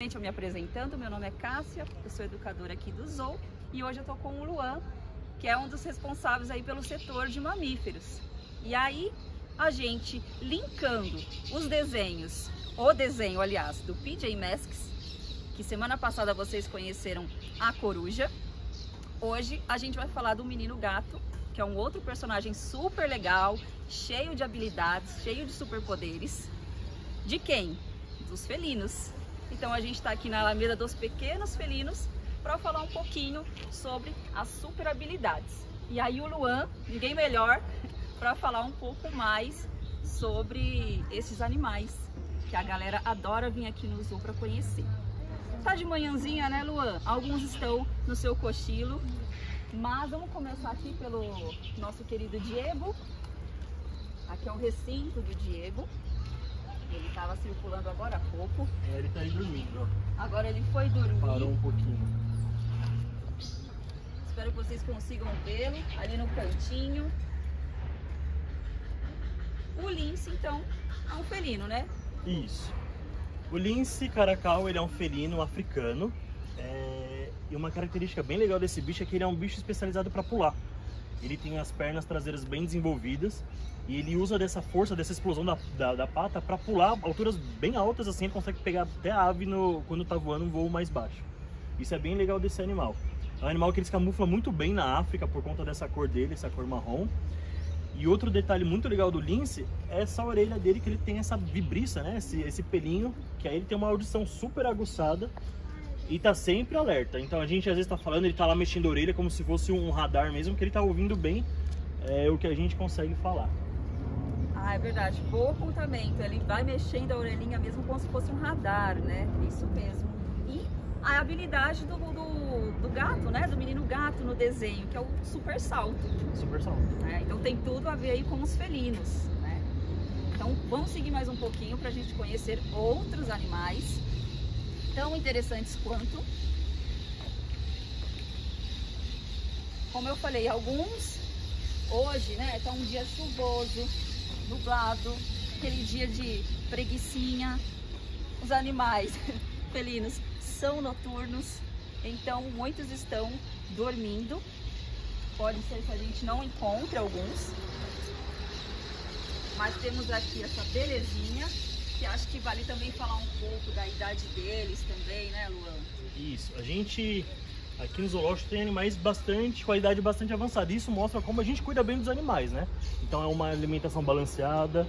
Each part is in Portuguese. Gente, eu me apresentando, meu nome é Cássia, eu sou educadora aqui do Zoo e hoje eu tô com o Luan, que é um dos responsáveis aí pelo setor de mamíferos. E aí a gente linkando os desenhos, o desenho aliás do PJ Masks, que semana passada vocês conheceram a coruja, hoje a gente vai falar do Menino-Gato, que é um outro personagem super legal, cheio de habilidades, cheio de superpoderes, de quem? Dos felinos. Então a gente está aqui na Alameda dos Pequenos Felinos para falar um pouquinho sobre as super habilidades. E aí o Luan, ninguém melhor, para falar um pouco mais sobre esses animais, que a galera adora vir aqui no Zoo para conhecer. Tá de manhãzinha, né, Luan? Alguns estão no seu cochilo, mas vamos começar aqui pelo nosso querido Diego. Aqui é o recinto do Diego. Ele estava circulando agora há pouco. É, ele está aí dormindo. Agora ele foi dormir. Parou um pouquinho. Espero que vocês consigam vê-lo ali no cantinho. O lince, então, é um felino, né? Isso. O lince caracal, ele é um felino africano. E uma característica bem legal desse bicho é que ele é um bicho especializado para pular. Ele tem as pernas traseiras bem desenvolvidas e ele usa dessa força, dessa explosão da pata para pular alturas bem altas, assim ele consegue pegar até a ave quando está voando um voo mais baixo. Isso é bem legal desse animal. É um animal que eles camuflam muito bem na África por conta dessa cor dele, essa cor marrom. E outro detalhe muito legal do lince é essa orelha dele, que ele tem essa vibriça, né? Esse pelinho, que aí ele tem uma audição super aguçada. E tá sempre alerta, então a gente às vezes tá falando, ele tá lá mexendo a orelha como se fosse um radar mesmo, que ele tá ouvindo bem o que a gente consegue falar. Ah, é verdade, bom apontamento, ele vai mexendo a orelhinha mesmo como se fosse um radar, né? Isso mesmo. E a habilidade do gato, né? Do Menino-Gato no desenho, que é o super salto. Super salto. É, então tem tudo a ver aí com os felinos, né? Então vamos seguir mais um pouquinho pra gente conhecer outros animais tão interessantes quanto. Como eu falei, alguns hoje, né, tá um dia chuvoso, nublado, aquele dia de preguicinha. Os animais felinos são noturnos, então muitos estão dormindo. Pode ser que a gente não encontre alguns, mas temos aqui essa belezinha. Que acho que vale também falar um pouco da idade deles também, né, Luan? Isso, a gente aqui no zoológico tem animais com a idade bastante avançada, e isso mostra como a gente cuida bem dos animais, né? Então é uma alimentação balanceada,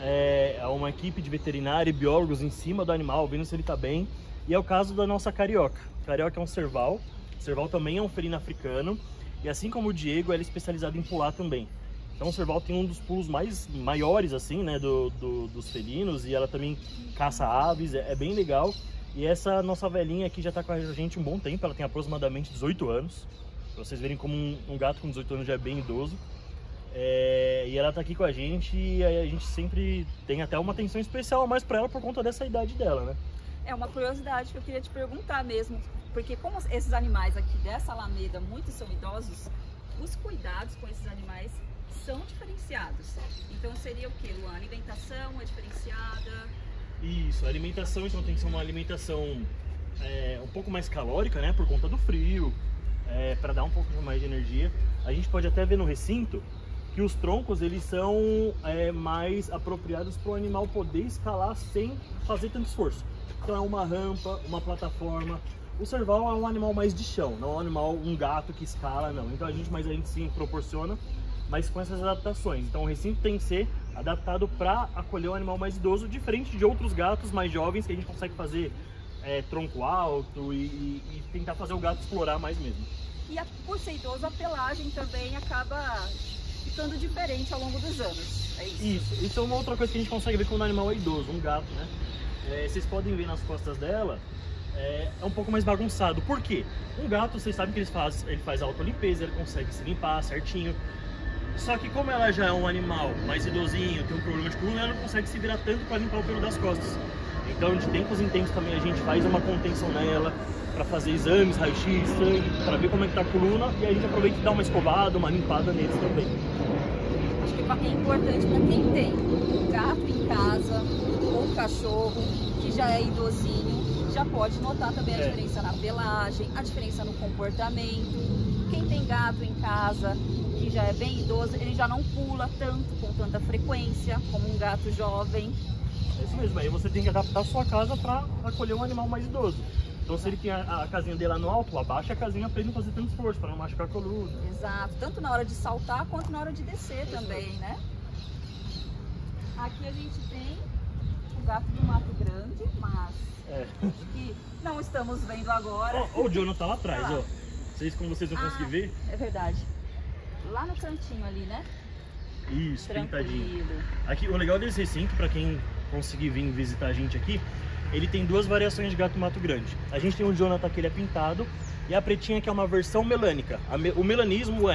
é uma equipe de veterinário e biólogos em cima do animal, vendo se ele tá bem, e é o caso da nossa Carioca. Carioca é um serval, o serval também é um felino africano, e assim como o Diego, ela é especializada em pular também. Então o serval tem um dos pulos mais maiores assim, né, dos felinos, e ela também caça aves, é bem legal. E essa nossa velhinha aqui já está com a gente um bom tempo, ela tem aproximadamente 18 anos, para vocês verem como um gato com 18 anos já é bem idoso. E ela está aqui com a gente e a gente sempre tem até uma atenção especial a mais para ela por conta dessa idade dela, né? É uma curiosidade que eu queria te perguntar mesmo, porque como esses animais aqui dessa Alameda, muitos são idosos, os cuidados com esses animais são diferenciados. Então seria o que, Luan? A alimentação é diferenciada? Isso, a alimentação então tem que ser uma alimentação um pouco mais calórica, né? Por conta do frio, para dar um pouco mais de energia. A gente pode até ver no recinto que os troncos eles são mais apropriados para o animal poder escalar sem fazer tanto esforço. Então é uma rampa, uma plataforma. O serval é um animal mais de chão, não é um animal, um gato que escala, não. Então a gente sim proporciona, mas com essas adaptações. Então o recinto tem que ser adaptado para acolher um animal mais idoso, diferente de outros gatos mais jovens que a gente consegue fazer tronco alto e tentar fazer o gato explorar mais mesmo. E por ser idoso, a pelagem também acaba ficando diferente ao longo dos anos, é isso? Isso, isso é uma outra coisa que a gente consegue ver quando o animal é idoso, um gato, né? Vocês podem ver nas costas dela, é um pouco mais bagunçado. Por quê? Um gato, vocês sabem que ele faz autolimpeza, ele consegue se limpar certinho. Só que como ela já é um animal mais idosinho, tem um problema de coluna, ela não consegue se virar tanto para limpar o pelo das costas. Então de tempos em tempos também a gente faz uma contenção nela para fazer exames, raio-x, sangue, para ver como é que tá a coluna, e aí a gente aproveita e dá uma escovada, uma limpada neles também. Acho que é importante para quem tem um gato em casa ou um cachorro que já é idosinho, já pode notar também a diferença na pelagem, a diferença no comportamento. Quem tem gato em casa, que já é bem idoso, ele já não pula tanto, com tanta frequência, como um gato jovem. É isso mesmo, aí você tem que adaptar a sua casa para acolher um animal mais idoso. Então se ele tem a casinha dele lá no alto, abaixa a casinha para ele não fazer tanto esforço, para não machucar a coluna. Exato, tanto na hora de saltar quanto na hora de descer também, né? Aqui a gente tem o gato do Mato Grande, mas que não estamos vendo agora. Ó, o Jonathan tá lá atrás, ó. Vocês, como vocês vão conseguir ver? É verdade. Lá no cantinho ali, né? Isso, pintadinho. Aqui, o legal desse recinto, para quem conseguir vir visitar a gente aqui, ele tem duas variações de gato Mato Grande. A gente tem o Jonathan, que ele é pintado, e a pretinha, que é uma versão melânica. O melanismo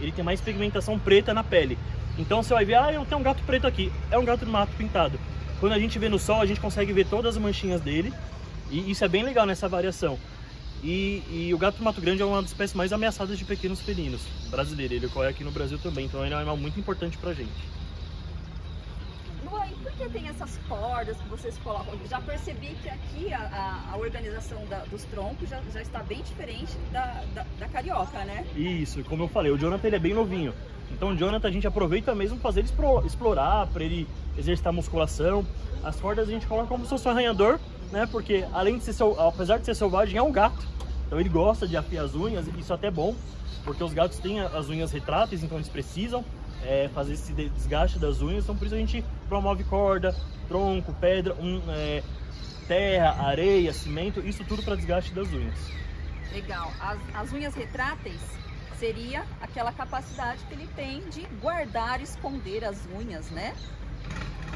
ele tem mais pigmentação preta na pele. Então você vai ver, eu tenho um gato preto aqui. É um gato do mato pintado. Quando a gente vê no sol, a gente consegue ver todas as manchinhas dele. E isso é bem legal nessa variação. E o gato do Mato Grande é uma das espécies mais ameaçadas de pequenos felinos brasileiro. Ele ocorre aqui no Brasil também, então ele é um animal muito importante pra gente. Luan, e por que tem essas cordas que vocês colocam? Eu já percebi que aqui a organização dos troncos já está bem diferente da Carioca, né? Isso, como eu falei, o Jonathan ele é bem novinho. Então o Jonathan a gente aproveita mesmo para fazer ele explorar, para ele exercitar musculação. As cordas a gente coloca como se fosse um arranhador, né? Porque além de ser, apesar de ser selvagem, é um gato. Então ele gosta de afiar as unhas, isso é até bom, porque os gatos têm as unhas retráteis, então eles precisam fazer esse desgaste das unhas. Então por isso a gente promove corda, tronco, pedra, terra, areia, cimento, isso tudo para desgaste das unhas. Legal. As unhas retráteis seria aquela capacidade que ele tem de guardar, esconder as unhas, né?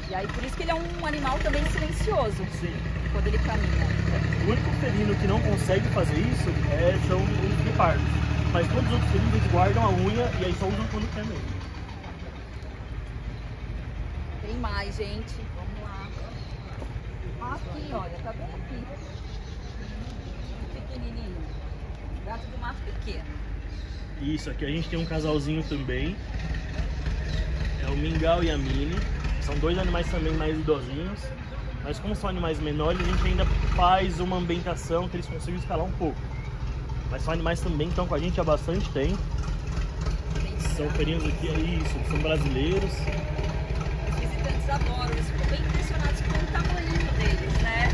E aí por isso que ele é um animal também silencioso. Sim. Quando ele caminha. O único felino que não consegue fazer isso são os guepardos. Mas todos os outros felinos eles guardam a unha e aí só usam quando quer mesmo. Tem mais, gente. Vamos lá. Aqui, olha, tá bem aqui. Pequenininho. Gato do mato pequeno. Isso, aqui a gente tem um casalzinho também. É o Mingau e a Mini. São dois animais também mais idosinhos. Mas como são animais menores, a gente ainda faz uma ambientação que eles consigam escalar um pouco. Mas são animais também que estão com a gente há bastante tempo. São felinos aqui, são brasileiros. Os visitantes adoram, eles ficam bem impressionados com o tamanho deles, né?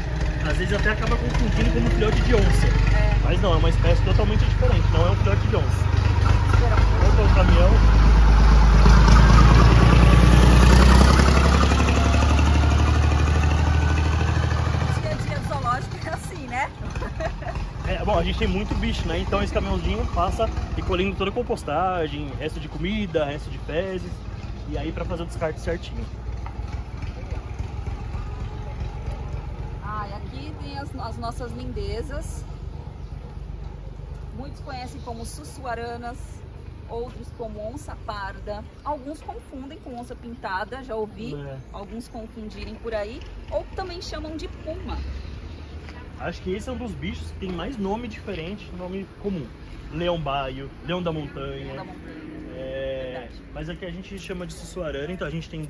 Às vezes até acaba confundindo como um filhote de onça. Mas não, é uma espécie totalmente diferente, não é um filhote de onça. Volta o caminhão. O dia a dia do zoológico é assim, né? Bom, a gente tem muito bicho, né? Então esse caminhãozinho passa recolhendo toda a compostagem, resto de comida, resto de fezes, e aí pra fazer o descarte certinho. E aqui tem as nossas lindezas. Muitos conhecem como sussuaranas, outros como onça parda. Alguns confundem com onça pintada, já ouvi alguns confundirem por aí. Ou também chamam de puma. Acho que esse é um dos bichos que tem mais nome diferente, nome comum. Leão baio, leão da montanha. Leão da montanha. Mas aqui a gente chama de sussuarana, então a gente tem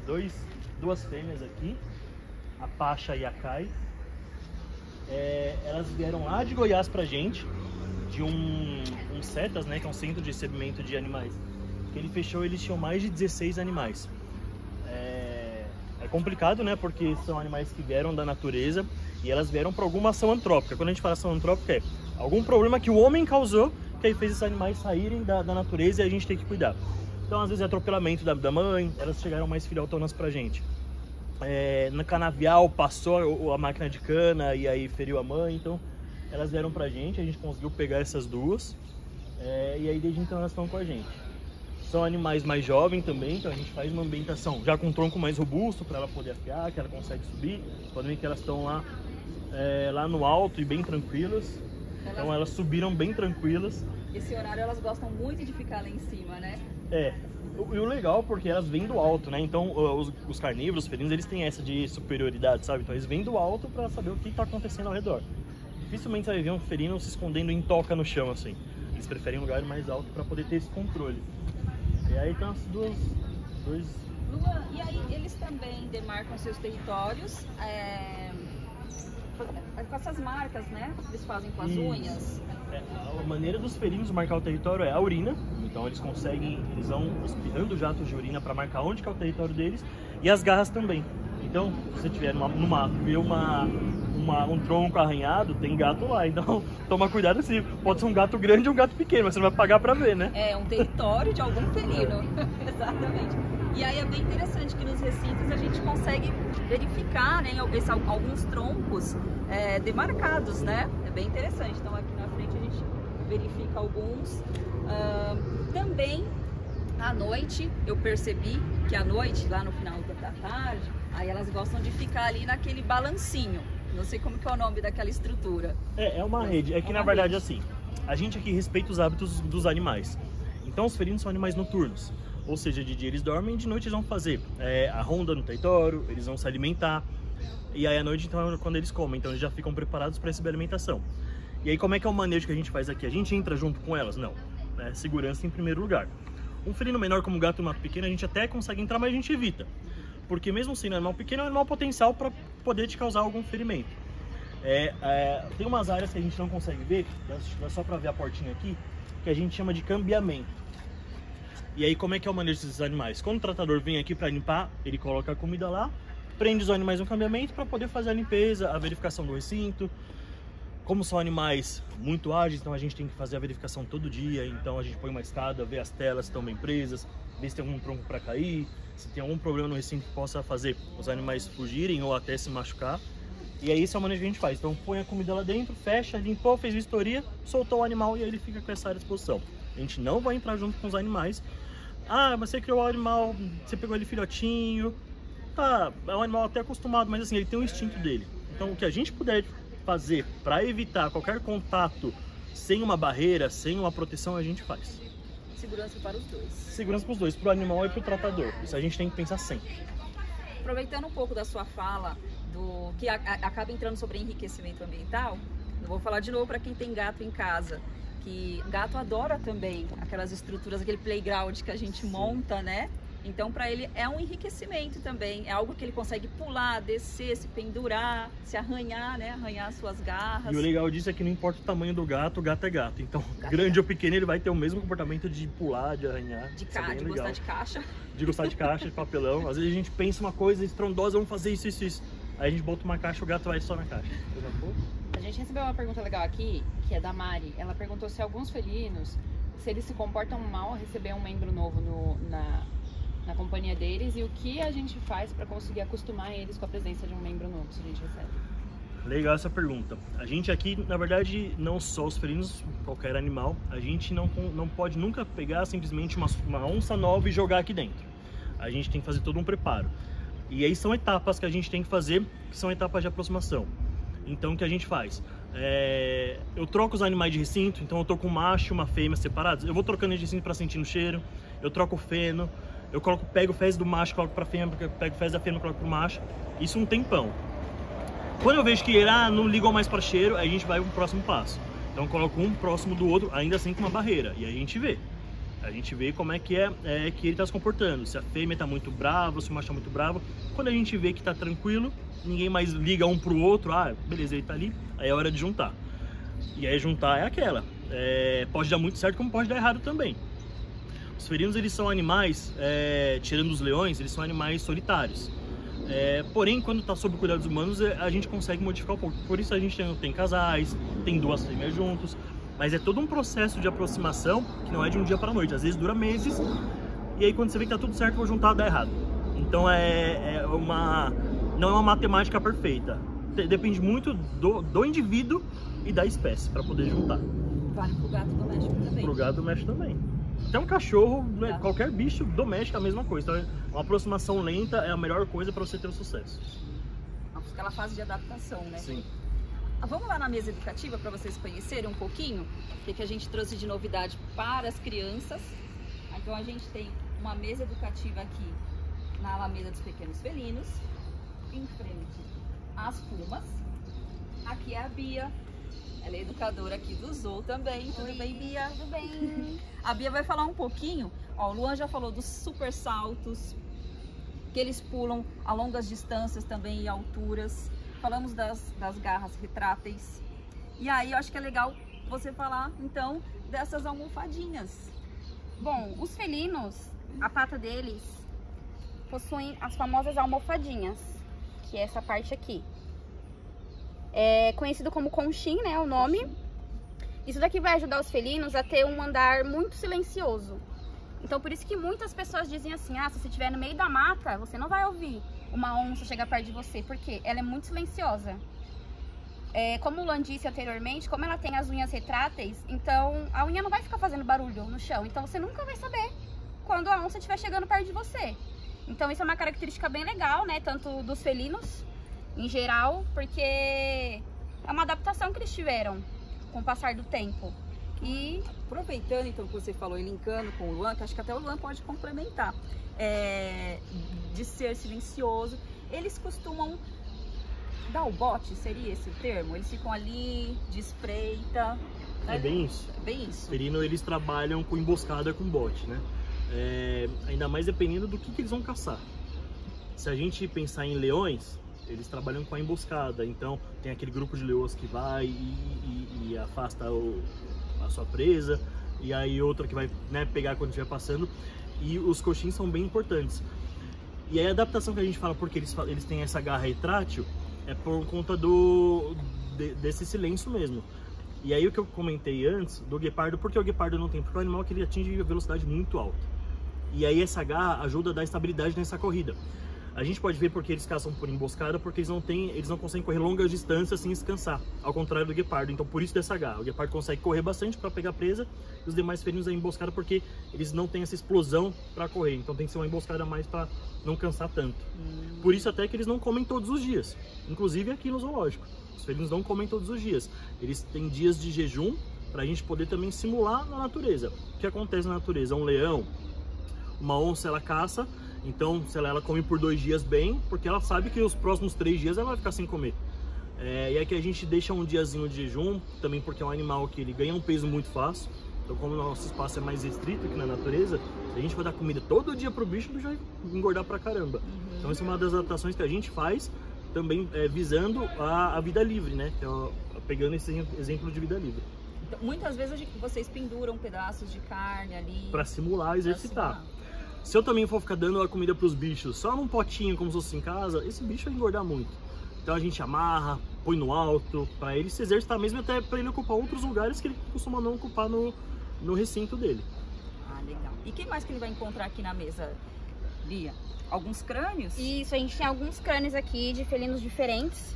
duas fêmeas aqui. A Pacha e a Kai. Elas vieram lá de Goiás pra gente. De um Setas, né, que é um centro de recebimento de animais, que ele fechou, eles tinham mais de 16 animais. É complicado, né, porque são animais que vieram da natureza e elas vieram por alguma ação antrópica. Quando a gente fala ação antrópica, é algum problema que o homem causou, que aí fez esses animais saírem da natureza e a gente tem que cuidar. Então, às vezes, é atropelamento da mãe, elas chegaram mais filhotonas pra gente. No canavial, passou a máquina de cana e aí feriu a mãe, então... Elas vieram pra gente, a gente conseguiu pegar essas duas e aí desde então elas estão com a gente. São animais mais jovens também, então a gente faz uma ambientação já com um tronco mais robusto para ela poder afiar, que ela consegue subir. Podem ver que elas estão lá no alto e bem tranquilas, então elas subiram bem tranquilas. Esse horário elas gostam muito de ficar lá em cima, né? E o legal porque elas vêm do alto, né? Então os carnívoros, os felinos, eles têm essa de superioridade, sabe? Então eles vêm do alto para saber o que está acontecendo ao redor. Dificilmente você vai ver um felino se escondendo em toca no chão, assim. Eles preferem um lugar mais alto para poder ter esse controle. E aí tem as dois... Luan, e aí eles também demarcam seus territórios com essas marcas, né? Eles fazem com as unhas. É, a maneira dos felinos marcar o território é a urina. Então eles conseguem, eles vão aspirando jatos de urina para marcar onde que é o território deles. E as garras também. Então, se você tiver no mato e ver um tronco arranhado, tem gato lá. Então, toma cuidado assim. Pode ser um gato grande ou um gato pequeno, mas você não vai pagar para ver, né? É, um território de algum felino. Exatamente. E aí é bem interessante que nos recintos a gente consegue verificar, né, alguns troncos demarcados, né? É bem interessante. Então, aqui na frente a gente verifica alguns. Também, à noite, eu percebi que à noite, lá no final da tarde, aí elas gostam de ficar ali naquele balancinho. Não sei como que é o nome daquela estrutura. É uma rede. É que, na verdade, assim, a gente aqui respeita os hábitos dos animais. Então, os felinos são animais noturnos. Ou seja, de dia eles dormem e de noite eles vão fazer a ronda no território, eles vão se alimentar. E aí, à noite, então, é quando eles comem. Então, eles já ficam preparados para receber alimentação. E aí, como é que é o manejo que a gente faz aqui? A gente entra junto com elas? Não. É segurança em primeiro lugar. Um felino menor como o gato e o mato pequeno, a gente até consegue entrar, mas a gente evita. Porque mesmo sendo animal pequeno, é um animal potencial para poder te causar algum ferimento. Tem umas áreas que a gente não consegue ver, dá só para ver a portinha aqui, que a gente chama de cambiamento. E aí como é que é o manejo desses animais? Quando o tratador vem aqui para limpar, ele coloca a comida lá, prende os animais no cambiamento para poder fazer a limpeza, a verificação do recinto. Como são animais muito ágeis, então a gente tem que fazer a verificação todo dia, então a gente põe uma escada, vê as telas se estão bem presas, vê se tem algum tronco para cair, se tem algum problema no recinto que possa fazer os animais fugirem ou até se machucar. E aí esse é o manejo que a gente faz. Então põe a comida lá dentro, fecha, limpou, fez vistoria, soltou o animal e aí ele fica com essa área à disposição. A gente não vai entrar junto com os animais. Ah, você criou o animal, você pegou ele filhotinho, tá, é um animal até acostumado, mas assim, ele tem o instinto dele. Então o que a gente puder fazer para evitar qualquer contato sem uma barreira, sem uma proteção, a gente faz. Segurança para os dois. Segurança para os dois, para o animal e para o tratador. Isso a gente tem que pensar sempre. Aproveitando um pouco da sua fala, que acaba entrando sobre enriquecimento ambiental, eu vou falar de novo para quem tem gato em casa, que gato adora também aquelas estruturas, aquele playground que a gente monta, né? Então, para ele é um enriquecimento também, é algo que ele consegue pular, descer, se pendurar, se arranhar, né? Arranhar suas garras. E o legal disso é que não importa o tamanho do gato, o gato é gato. Então, grande ou pequeno, ele vai ter o mesmo comportamento de pular, de arranhar. De gostar de caixa. De gostar de caixa, de papelão. Às vezes a gente pensa uma coisa estrondosa, vamos fazer isso, isso, isso. Aí a gente bota uma caixa, o gato vai só na caixa. A gente recebeu uma pergunta legal aqui, que é da Mari. Ela perguntou se alguns felinos, se eles se comportam mal ao receber um membro novo na companhia deles, e o que a gente faz para conseguir acostumar eles com a presença de um membro novo, se a gente recebe? Legal essa pergunta. A gente aqui, na verdade, não só os felinos, qualquer animal, a gente não pode nunca pegar simplesmente uma onça nova e jogar aqui dentro. A gente tem que fazer todo um preparo. E aí são etapas que a gente tem que fazer, que são etapas de aproximação. Então, o que a gente faz? Eu troco os animais de recinto, então eu tô com um macho e uma fêmea separados. Eu vou trocando de recinto para sentir o cheiro, eu troco o feno, eu pego o fezes do macho, coloco pra fêmea, pego o fezes da fêmea, coloco pro macho. Isso um tempão. Quando eu vejo que ele não ligam mais para cheiro, aí a gente vai pro próximo passo. Então eu coloco um próximo do outro, ainda assim com uma barreira. E aí a gente vê como é que ele tá se comportando. Se a fêmea tá muito brava, se o macho tá muito bravo. Quando a gente vê que tá tranquilo, ninguém mais liga um pro outro, beleza, ele tá ali, aí é hora de juntar. E aí juntar é aquela. Pode dar muito certo, como pode dar errado também. Os felinos, eles são animais, tirando os leões, eles são animais solitários. Porém, quando está sob cuidados humanos, a gente consegue modificar um pouco. Por isso a gente tem casais, tem duas fêmeas juntos. Mas é todo um processo de aproximação que não é de um dia para a noite. Às vezes dura meses e aí quando você vê que está tudo certo, vou juntar, dá errado. Então não é uma matemática perfeita. Depende muito do indivíduo e da espécie para poder juntar. Vale para o gato doméstico também. Para o gato doméstico também. Até um cachorro, né? Qualquer bicho doméstico é a mesma coisa. Então, uma aproximação lenta é a melhor coisa para você ter um sucesso. Aquela fase de adaptação, né? Sim. Vamos lá na mesa educativa para vocês conhecerem um pouquinho o que a gente trouxe de novidade para as crianças. Então, a gente tem uma mesa educativa aqui na Alameda dos Pequenos Felinos, em frente às Pumas. Aqui é a Bia. Ela é educadora aqui do Zoo também. Tudo bem, Bia? Tudo bem. A Bia vai falar um pouquinho. O Luan já falou dos super saltos, que eles pulam a longas distâncias também e alturas. falamos das garras retráteis. E aí eu acho que é legal você falar, então, dessas almofadinhas. Bom, os felinos, a pata deles, possuem as famosas almofadinhas, que é essa parte aqui. É conhecido como conchim, né, o nome. Isso daqui vai ajudar os felinos a ter um andar muito silencioso. Então, por isso que muitas pessoas dizem assim, ah, se você estiver no meio da mata, você não vai ouvir uma onça chegar perto de você, porque ela é muito silenciosa. É, como o Luan disse anteriormente, como ela tem as unhas retráteis, então a unha não vai ficar fazendo barulho no chão, então você nunca vai saber quando a onça estiver chegando perto de você. Então, isso é uma característica bem legal, né, tanto dos felinos em geral, porque é uma adaptação que eles tiveram com o passar do tempo. E aproveitando então que você falou e linkando com o Luan, que acho que até o Luan pode complementar, de ser silencioso, eles costumam dar o bote, seria esse o termo? Eles ficam ali de espreita, né? É bem isso. É bem isso. Felino, eles trabalham com emboscada, com bote, né? Ainda mais dependendo do que eles vão caçar. Se a gente pensar em leões, eles trabalham com a emboscada, então tem aquele grupo de leões que vai e afasta a sua presa, e aí outra que vai, né, pegar quando estiver passando, e os coxins são bem importantes. E aí a adaptação que a gente fala, porque eles têm essa garra retrátil, é por conta desse silêncio mesmo. E aí o que eu comentei antes do guepardo, porque o guepardo não tem, porque é um animal que ele atinge a velocidade muito alta, e aí essa garra ajuda a dar estabilidade nessa corrida. A gente pode ver porque eles caçam por emboscada, porque eles não conseguem correr longas distâncias sem se cansar, ao contrário do guepardo, então por isso dessa garra. O guepardo consegue correr bastante para pegar presa, e os demais felinos é emboscada porque eles não têm essa explosão para correr, então tem que ser uma emboscada a mais para não cansar tanto. Por isso até que eles não comem todos os dias, inclusive aqui no zoológico. Os felinos não comem todos os dias, eles têm dias de jejum para a gente poder também simular na natureza. O que acontece na natureza? Um leão, uma onça, ela caça. Então, sei lá, ela come por 2 dias bem, porque ela sabe que os próximos 3 dias ela vai ficar sem comer. E aqui a gente deixa um diazinho de jejum, também porque é um animal que ele ganha um peso muito fácil. Então, como o nosso espaço é mais restrito aqui na natureza, se a gente for dar comida todo dia pro bicho, o bicho vai engordar pra caramba. Então, essa é uma das adaptações que a gente faz, também visando a vida livre, né? Então, pegando esse exemplo de vida livre. Então, muitas vezes vocês penduram pedaços de carne ali... Pra simular, exercitar. Se eu também for ficar dando a comida para os bichos só num potinho, como se fosse em casa, esse bicho vai engordar muito. Então a gente amarra, põe no alto, para ele se exercitar mesmo, até para ele ocupar outros lugares que ele costuma não ocupar no recinto dele. Ah, legal. E o que mais que ele vai encontrar aqui na mesa, Bia? Alguns crânios? Isso, a gente tem alguns crânios aqui de felinos diferentes,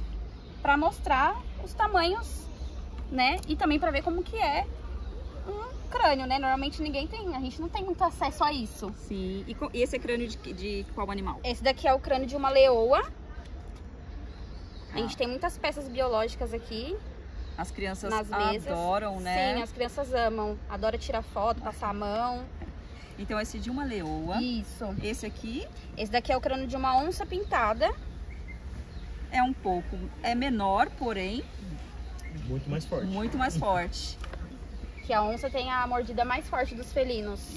para mostrar os tamanhos, né? E também para ver como que é um crânio, né? Normalmente ninguém tem, a gente não tem muito acesso a isso. Sim. E esse é crânio de qual animal? Esse daqui é o crânio de uma leoa. A gente tem muitas peças biológicas aqui. As crianças adoram, né? Sim, as crianças amam. Adoram tirar foto, passar a mão. Então esse de uma leoa. Isso. Esse aqui? Esse daqui é o crânio de uma onça pintada. É um pouco, é menor, porém... Muito mais forte. Muito mais forte. Que a onça tem a mordida mais forte dos felinos.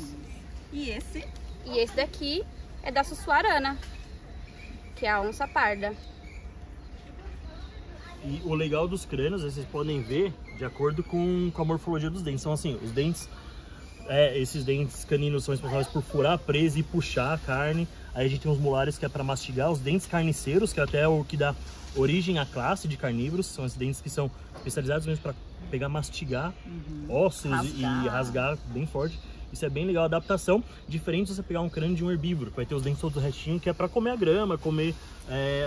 E esse? E esse daqui é da sussuarana, que é a onça parda. E o legal dos crânios, vocês podem ver de acordo com a morfologia dos dentes. São assim, os dentes, esses dentes caninos são responsáveis por furar a presa e puxar a carne. Aí a gente tem os molares, que é para mastigar, os dentes carniceiros, que é até o que dá origem à classe de carnívoros. São esses dentes que são especializados mesmo para pegar, mastigar, ossos, rasgar. E rasgar bem forte. Isso é bem legal, a adaptação. Diferente de você pegar um crânio de um herbívoro, que vai ter os dentes todos restinhos, que é para comer a grama, comer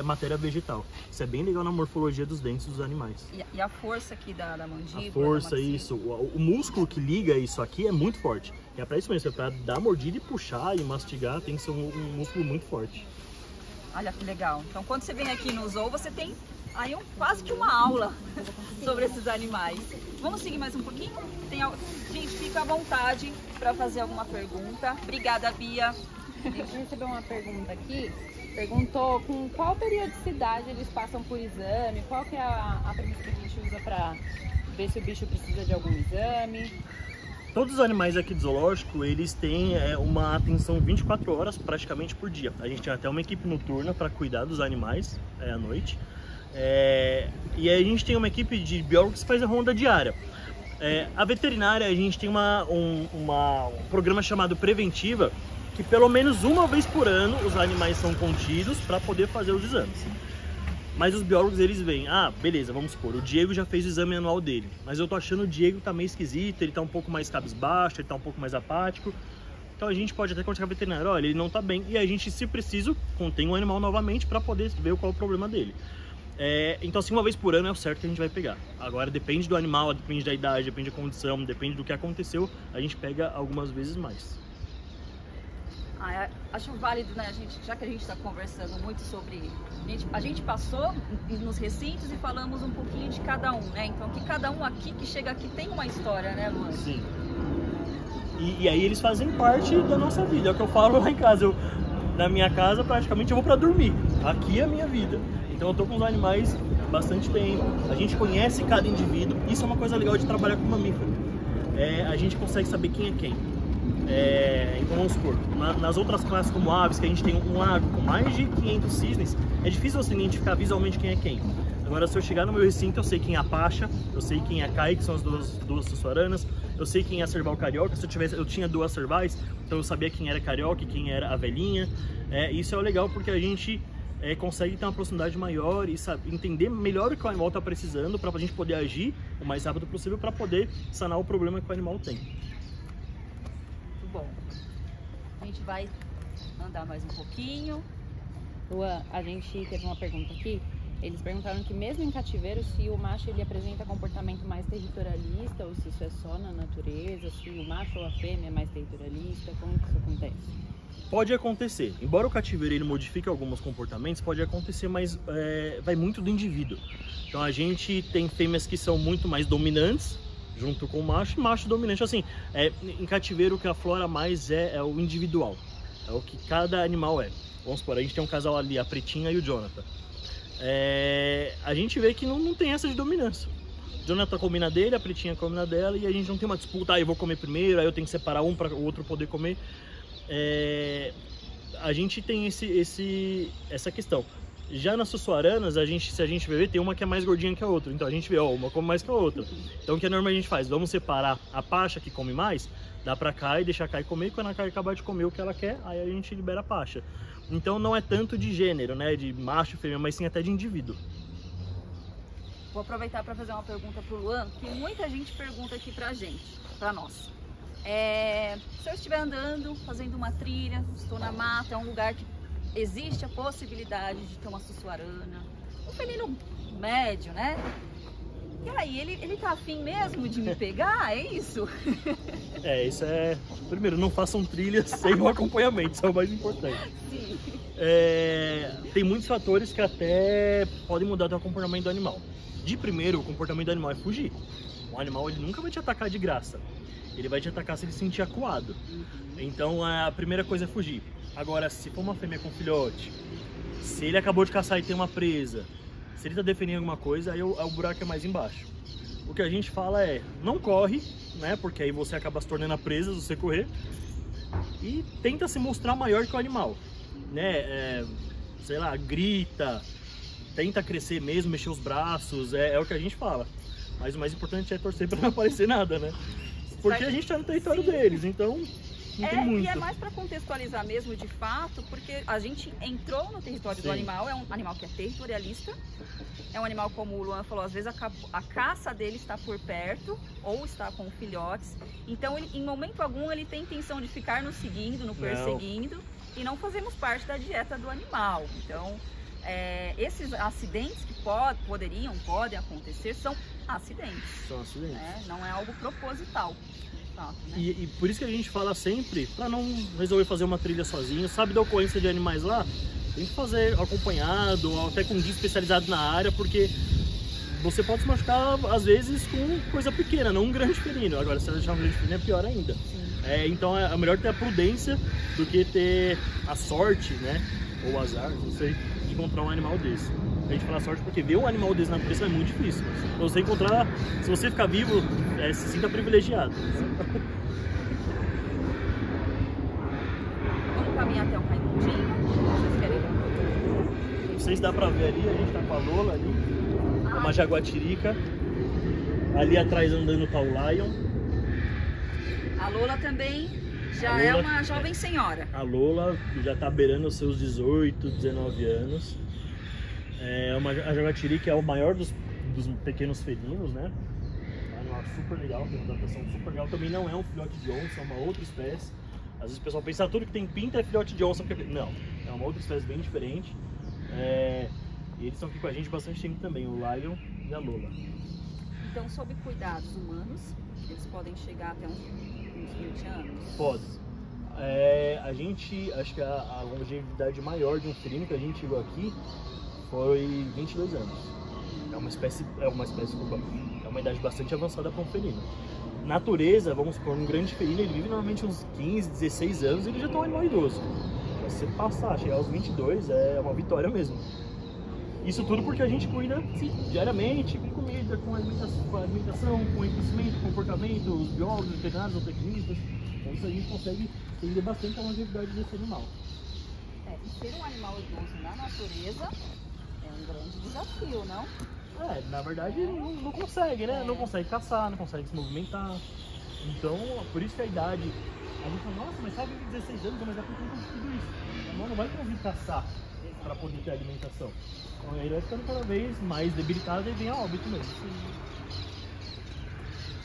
matéria vegetal. Isso é bem legal na morfologia dos dentes dos animais. E a força aqui da mandíbula? A força, isso. O músculo que liga isso aqui é muito forte. E é para isso mesmo, é para dar mordida e puxar e mastigar, tem que ser um músculo muito forte. Olha que legal. Então, quando você vem aqui no zoo, você tem aí quase que uma aula sobre esses animais. Vamos seguir mais um pouquinho? Gente, fica à vontade para fazer alguma pergunta. Obrigada, Bia. Eu recebi uma pergunta aqui. Perguntou com qual periodicidade eles passam por exame, qual que é a premissa que a gente usa para ver se o bicho precisa de algum exame. Todos os animais aqui do zoológico, eles têm uma atenção 24 horas praticamente por dia. A gente tem até uma equipe noturna para cuidar dos animais à noite. E aí a gente tem uma equipe de biólogos que faz a ronda diária. A veterinária, a gente tem um programa chamado Preventiva, que pelo menos uma vez por ano os animais são contidos para poder fazer os exames. Mas os biólogos, eles veem, ah, beleza, vamos supor, o Diego já fez o exame anual dele, mas eu tô achando o Diego tá meio esquisito, ele tá um pouco mais cabisbaixo, ele tá um pouco mais apático. Então a gente pode até conversar com o veterinário, olha, ele não tá bem. E a gente, se preciso, contém o animal novamente para poder ver qual é o problema dele. Então assim, uma vez por ano é o certo que a gente vai pegar. Agora depende do animal, depende da idade, depende da condição, depende do que aconteceu, a gente pega algumas vezes mais. Acho válido, né, já que a gente está conversando muito sobre... A gente passou nos recintos e falamos um pouquinho de cada um, né? Então que cada um aqui que chega aqui tem uma história, né, Luan? Sim. E aí eles fazem parte da nossa vida, é o que eu falo lá em casa. Na minha casa, praticamente, eu vou para dormir. Aqui é a minha vida. Então eu tô com os animais bastante tempo. A gente conhece cada indivíduo. Isso é uma coisa legal de trabalhar com mamífero. A gente consegue saber quem é quem. Então vamos supor, nas outras classes como aves, que a gente tem um lago com mais de 500 cisnes, é difícil você identificar visualmente quem é quem. Agora, se eu chegar no meu recinto, eu sei quem é a Pacha, eu sei quem é a Kai, que são as duas sussuranas, eu sei quem é a cerval carioca. Se eu tinha duas cervais, então eu sabia quem era carioca e quem era a velhinha. Isso é legal porque a gente consegue ter uma proximidade maior e entender melhor o que o animal está precisando para a gente poder agir o mais rápido possível para poder sanar o problema que o animal tem. Muito bom. A gente vai andar mais um pouquinho. Luan, a gente teve uma pergunta aqui. Eles perguntaram que mesmo em cativeiro, se o macho ele apresenta comportamento mais territorialista ou se isso é só na natureza, se o macho ou a fêmea é mais territorialista, como que isso acontece? Pode acontecer. Embora o cativeiro ele modifique alguns comportamentos, pode acontecer, mas vai muito do indivíduo. Então a gente tem fêmeas que são muito mais dominantes junto com o macho, e macho dominante. Assim, em cativeiro o que aflora mais é o individual, é o que cada animal é. Vamos supor, a gente tem um casal ali, a Pretinha e o Jonathan. A gente vê que não tem essa de dominância. O Jonathan come na dele, a Pretinha come na dela, e a gente não tem uma disputa, eu vou comer primeiro, aí eu tenho que separar um para o outro poder comer. A gente tem essa questão. Já nas sussuaranas, se a gente ver, tem uma que é mais gordinha que a outra, então a gente vê, uma come mais que a outra. Então o que normalmente a gente faz? Vamos separar a Pacha, que come mais, dá pra cá e deixar a Kai comer, e quando a Kai acabar de comer o que ela quer, aí a gente libera a Pacha. Então não é tanto de gênero, né, de macho, fêmea, mas sim até de indivíduo. Vou aproveitar para fazer uma pergunta pro Luan, que muita gente pergunta aqui pra nós. Se eu estiver andando, fazendo uma trilha, estou na mata, é um lugar que existe a possibilidade de ter uma sussuarana, um felino médio, né? E aí, ele tá afim mesmo de me pegar? É isso? Primeiro, não façam trilhas sem o acompanhamento, isso é o mais importante. Sim. Tem muitos fatores que até podem mudar o comportamento do animal. De primeiro, o comportamento do animal é fugir. O animal ele nunca vai te atacar de graça. Ele vai te atacar se ele se sentir acuado. Então, a primeira coisa é fugir. Agora, se for uma fêmea com um filhote, se ele acabou de caçar e tem uma presa, se ele está defendendo alguma coisa, aí o buraco é mais embaixo. O que a gente fala não corre, né? Porque aí você acaba se tornando a presa se você correr. E tenta se mostrar maior que o animal, né? Sei lá, grita, tenta crescer mesmo, mexer os braços, é o que a gente fala. Mas o mais importante é torcer para não aparecer nada, né? Porque a gente está no território deles, então... E é mais para contextualizar mesmo, de fato, porque a gente entrou no território do animal, é um animal que é territorialista, é um animal, como o Luan falou, às vezes a caça dele está por perto ou está com filhotes, então ele, em momento algum ele tem intenção de ficar nos seguindo, nos perseguindo, e não fazemos parte da dieta do animal. Então, esses acidentes que podem acontecer são acidentes. São acidentes. Né? Não é algo proposital. Top, né? E por isso que a gente fala sempre, para não resolver fazer uma trilha sozinho, sabe da ocorrência de animais lá? Tem que fazer acompanhado, até com um guia especializado na área, porque você pode se machucar, às vezes, com coisa pequena, não um grande felino. Agora, se você deixar um grande felino, é pior ainda. Então, é melhor ter a prudência do que ter a sorte, né? Ou o azar, não sei, de encontrar um animal desse. A gente fala sorte porque ver um animal desse na presa é muito difícil. Então você encontrar, se você ficar vivo, se sinta privilegiado. Vamos caminhar até o Raimundinho. Vocês querem? sei se dá pra ver ali, a gente tá com a Lola ali, uma jaguatirica. Ali atrás andando tá o Lion. A Lola também já Lola, é uma jovem senhora. A Lola já tá beirando os seus 18, 19 anos. A jaguatirica é o maior dos pequenos felinos, né? Super legal, tem uma adaptação super legal. Também não é um filhote de onça, é uma outra espécie. Às vezes o pessoal pensa tudo que tem pinta é filhote de onça, porque... não, é uma outra espécie bem diferente. E eles estão aqui com a gente bastante tempo também, o Lailon e a Lola. Então, sob cuidados humanos, eles podem chegar até uns 20 anos? Pode. A gente, acho que a longevidade maior de um felino que a gente viu aqui foi 22 anos. É uma idade bastante avançada para um felino. Natureza, vamos supor, um grande felino, ele vive normalmente uns 15, 16 anos e ele já está um animal idoso. Mas se passar, chegar aos 22 é uma vitória mesmo. Isso tudo porque a gente cuida diariamente, com comida, com alimentação, com conhecimento, comportamento, os biólogos, os veterinários, os tecnistas. Então isso a gente consegue entender bastante a longevidade desse animal. E ser um animal idoso na natureza é um grande desafio, não? Na verdade não consegue, né? Não consegue caçar, não consegue se movimentar. Então, por isso que a idade... A gente fala, nossa, mas sabe que 16 anos, mas dá pra conta de tudo isso. A mãe não vai conseguir caçar para poder ter alimentação. Então, aí vai ficando cada vez mais debilitada e vem a óbito mesmo.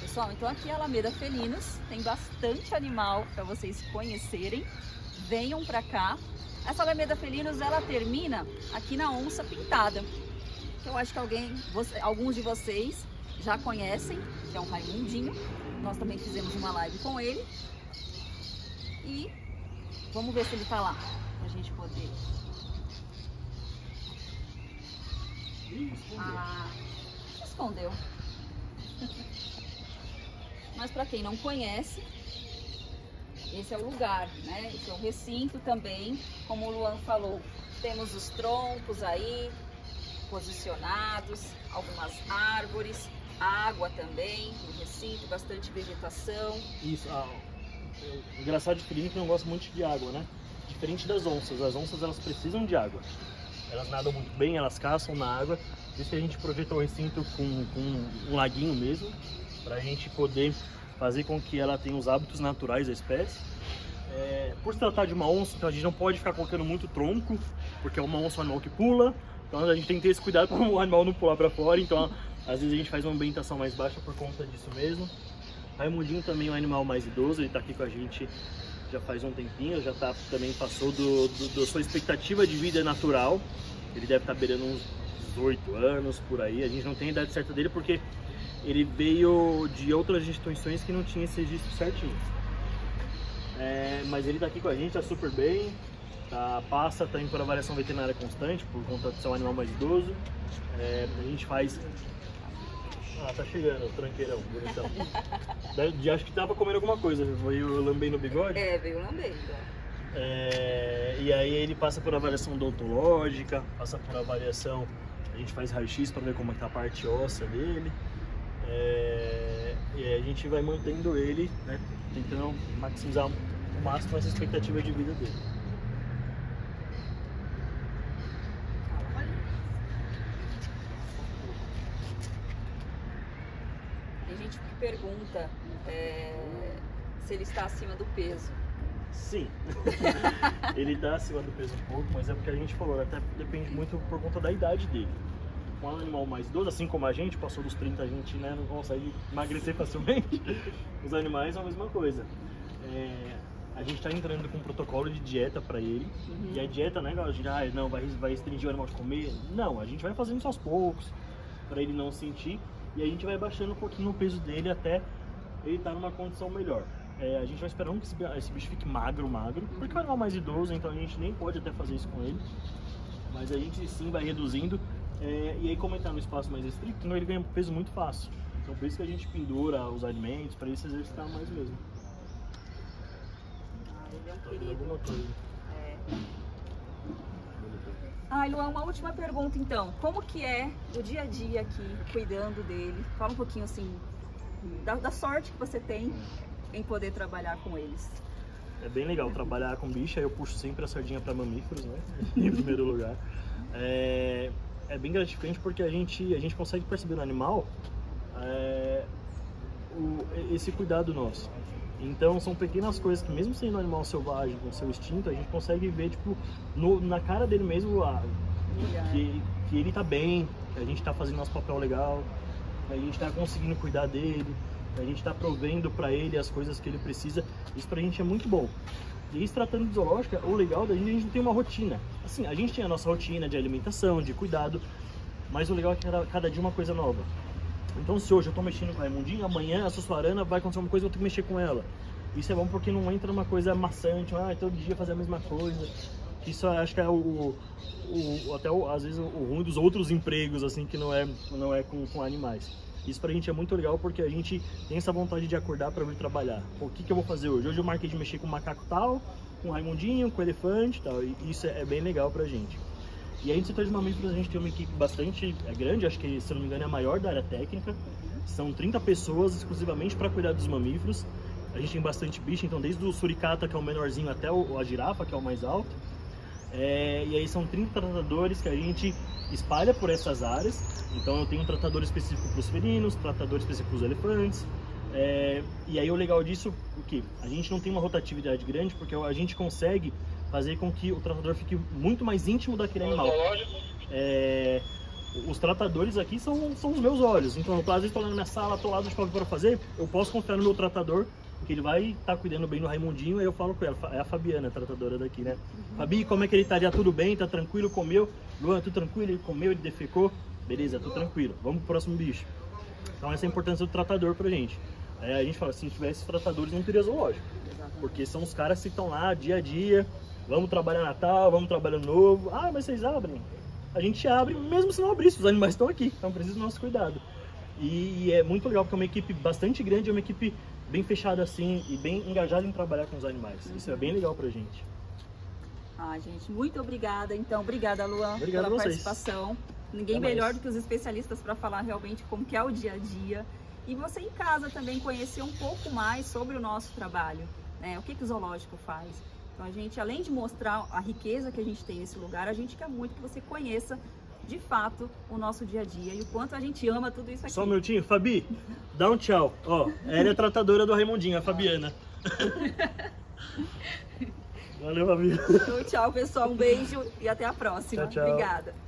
Pessoal, então aqui é a Alameda Felinos. Tem bastante animal para vocês conhecerem. Venham pra cá. Essa Alameda Felinos, ela termina aqui na Onça Pintada. Eu acho que alguns de vocês já conhecem, que é o Raimundinho. Nós também fizemos uma live com ele. E vamos ver se ele tá lá, pra gente poder... Escondeu. Mas pra quem não conhece, esse é o lugar, né? Esse é o recinto também. Como o Luan falou, temos os troncos aí posicionados, algumas árvores, água também, um recinto, bastante vegetação. Isso, o engraçado de felino é que não gosta muito de água, né? Diferente das onças, elas precisam de água. Elas nadam muito bem, elas caçam na água. Por isso que a gente projetou o recinto com um laguinho mesmo, para a gente poder fazer com que ela tenha os hábitos naturais da espécie. Por se tratar de uma onça, então a gente não pode ficar colocando muito tronco, porque é uma onça, um animal que pula. Então a gente tem que ter esse cuidado para o animal não pular para fora, então às vezes a gente faz uma ambientação mais baixa por conta disso mesmo. Raimundinho também é um animal mais idoso, ele está aqui com a gente já faz um tempinho, já tá, também passou da sua expectativa de vida natural. Ele deve estar beirando uns 18 anos, por aí. A gente não tem a idade certa dele porque ele veio de outras instituições que não tinha esse registro certinho. Mas ele está aqui com a gente, está super bem. Tá indo para avaliação veterinária constante por conta de ser um animal mais idoso. A gente faz... tá chegando, tranqueirão, bonitão. Acho que tava comendo alguma coisa, veio lambei no bigode? Veio lambendo. E aí ele passa por avaliação odontológica, passa por avaliação... A gente faz raio-x para ver como é que tá a parte óssea dele. E aí a gente vai mantendo ele, né, tentando maximizar o máximo essa expectativa de vida dele. Pergunta se ele está acima do peso. Sim, ele está acima do peso um pouco, mas é porque a gente falou, até depende muito por conta da idade dele. Um animal mais idoso, assim como a gente, passou dos 30, a gente não consegue emagrecer facilmente. Os animais é a mesma coisa. A gente está entrando com um protocolo de dieta para ele. E a dieta, né, galera, não vai restringir o animal de comer. Não, a gente vai fazendo isso aos poucos, para ele não sentir. E a gente vai baixando um pouquinho o peso dele até ele estar numa condição melhor. A gente vai esperando que esse bicho fique magro, porque é um animal mais idoso, então a gente nem pode até fazer isso com ele. Mas a gente sim vai reduzindo, e aí como ele está num espaço mais restrito, então ele ganha peso muito fácil. Então por isso que a gente pendura os alimentos, para ele se exercitar mais mesmo. Ele é um querido. Luan, uma última pergunta então, como que é o dia a dia aqui, cuidando dele? Fala um pouquinho assim, da sorte que você tem em poder trabalhar com eles. É bem legal trabalhar com bicho, aí eu puxo sempre a sardinha para mamíferos, né? Em primeiro lugar. É bem gratificante porque a gente consegue perceber no animal esse cuidado nosso. Então são pequenas coisas que, mesmo sendo um animal selvagem, com seu instinto, a gente consegue ver tipo, na cara dele mesmo que ele tá bem, que a gente tá fazendo nosso papel legal, que a gente tá conseguindo cuidar dele, que a gente tá provendo para ele as coisas que ele precisa. Isso pra gente é muito bom. E se tratando de zoológica, o legal da gente é que a gente não tem uma rotina. Assim, a gente tem a nossa rotina de alimentação, de cuidado, mas o legal é que cada dia uma coisa nova. Então se hoje eu estou mexendo com a Raimundinho, amanhã a Sussuarana vai acontecer uma coisa, eu tenho que mexer com ela. Isso é bom porque não entra uma coisa maçante, todo dia fazer a mesma coisa. Isso acho que é às vezes o ruim dos outros empregos, assim, que não é com animais. Isso pra gente é muito legal porque a gente tem essa vontade de acordar para vir trabalhar. O que eu vou fazer hoje? Hoje eu marquei de mexer com o macaco tal, com o Raimundinho, com o elefante tal, e isso é bem legal pra gente. E aí no setor de mamíferos a gente tem uma equipe bastante grande, acho que, se não me engano, é a maior da área técnica. São 30 pessoas exclusivamente para cuidar dos mamíferos. A gente tem bastante bicho, então desde o suricata, que é o menorzinho, até a girafa, que é o mais alto. E aí são 30 tratadores que a gente espalha por essas áreas. Então eu tenho um tratador específico para os felinos, tratador específico para os elefantes. E aí o legal disso é que a gente não tem uma rotatividade grande, porque a gente consegue fazer com que o tratador fique muito mais íntimo daquele animal. Os tratadores aqui são os meus olhos, então às vezes estou lá na minha sala, estou lá do para fazer, eu posso confiar no meu tratador, que ele vai estar cuidando bem do Raimundinho, aí eu falo com ela, é a Fabiana, a tratadora daqui, né? Uhum. Fabi, como é que ele estaria? Tudo bem? Tá tranquilo? Comeu? Luan, tudo tranquilo? Ele comeu? Ele defecou? Beleza, tô tranquilo, vamos pro próximo bicho. Então essa é a importância do tratador pra gente. A gente fala, se tivesse tratadores não teria zoológico, porque são os caras que estão lá dia a dia. Vamos trabalhar Natal, vamos trabalhar novo. Ah, mas vocês abrem? A gente abre, mesmo se não abrisse, os animais estão aqui, então precisa do nosso cuidado. E é muito legal, porque é uma equipe bastante grande, é uma equipe bem fechada assim e bem engajada em trabalhar com os animais. Isso é bem legal pra gente. Ah, gente, muito obrigada. Então, obrigada, Luan, pela participação. Ninguém melhor do que os especialistas para falar realmente como que é o dia a dia. E você em casa também conhecer um pouco mais sobre o nosso trabalho, né? O que o zoológico faz. Então a gente, além de mostrar a riqueza que a gente tem nesse lugar, a gente quer muito que você conheça de fato o nosso dia a dia e o quanto a gente ama tudo isso aqui. Só um minutinho, Fabi, dá um tchau. Ó, ela é a tratadora do Raimundinho, a Fabiana. Valeu, Fabi. Então, tchau, pessoal. Um beijo e até a próxima. Tchau, tchau. Obrigada.